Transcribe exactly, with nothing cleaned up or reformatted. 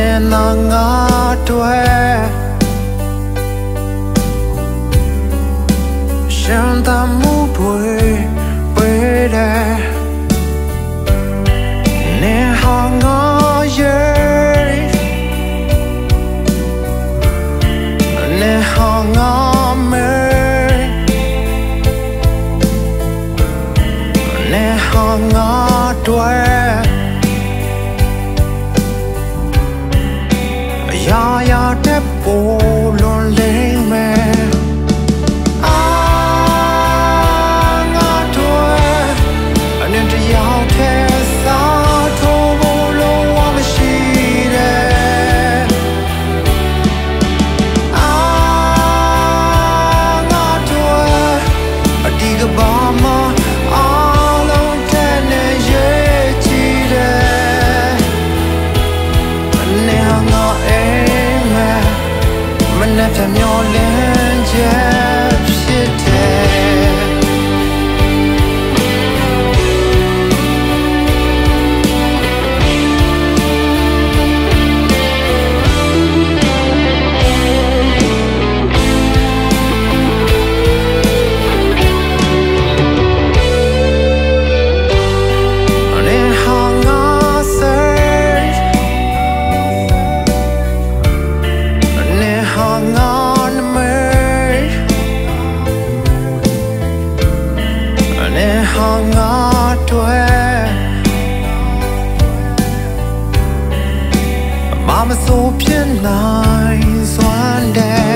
I'm so pure, nice one day.